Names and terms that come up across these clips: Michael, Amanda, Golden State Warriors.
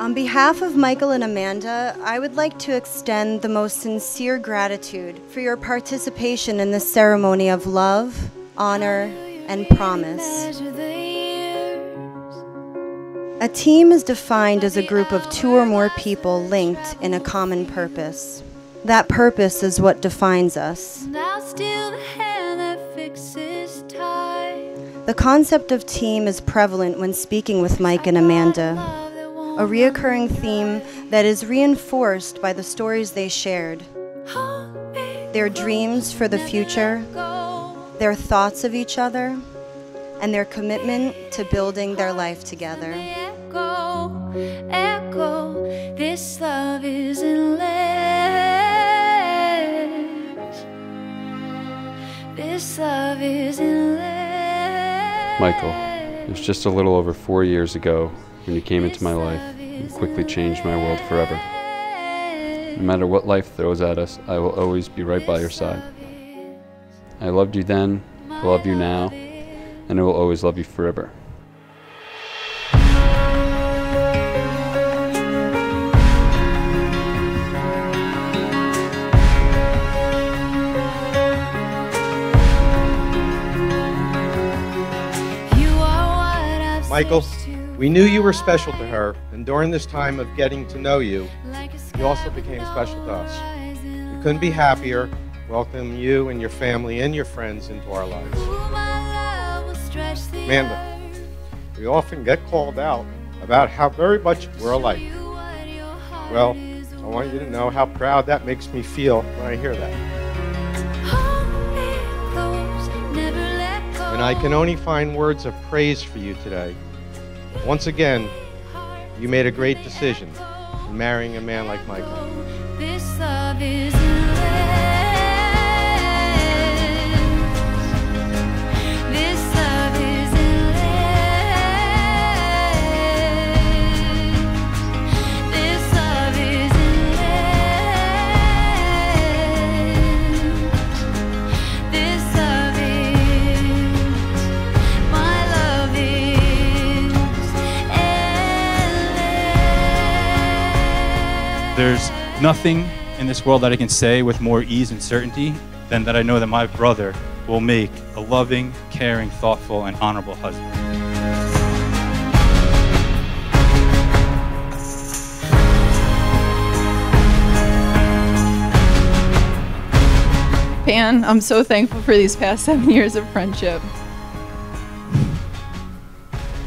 On behalf of Michael and Amanda, I would like to extend the most sincere gratitude for your participation in this ceremony of love, honor, and promise. A team is defined as a group of two or more people linked in a common purpose. That purpose is what defines us. The concept of team is prevalent when speaking with Mike and Amanda, a recurring theme that is reinforced by the stories they shared, their dreams for the future, their thoughts of each other, and their commitment to building their life together. Echo, this love is endless. This love is endless. Michael, it was just a little over 4 years ago when you came into my life and quickly changed my world forever. No matter what life throws at us, I will always be right by your side. I loved you then, I love you now, and I will always love you forever. Michael, we knew you were special to her, and during this time of getting to know you, you also became special to us. We couldn't be happier welcoming you and your family and your friends into our lives. Amanda, we often get called out about how very much we're alike. Well, I want you to know how proud that makes me feel when I hear that. And I can only find words of praise for you today. Once again, you made a great decision in marrying a man like Michael. This love is There's nothing in this world that I can say with more ease and certainty than that I know that my brother will make a loving, caring, thoughtful, and honorable husband. Pan, I'm so thankful for these past 7 years of friendship.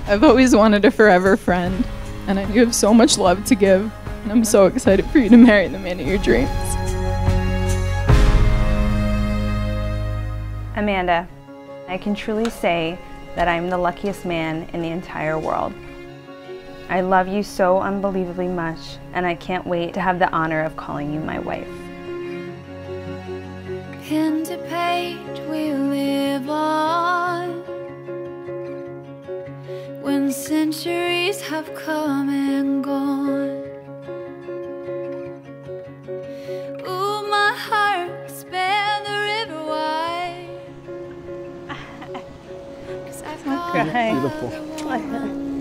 I've always wanted a forever friend, and you have so much love to give. And I'm so excited for you to marry the man of your dreams. Amanda, I can truly say that I'm the luckiest man in the entire world. I love you so unbelievably much, and I can't wait to have the honor of calling you my wife. Pen to page we live on, when centuries have come and gone. Beautiful.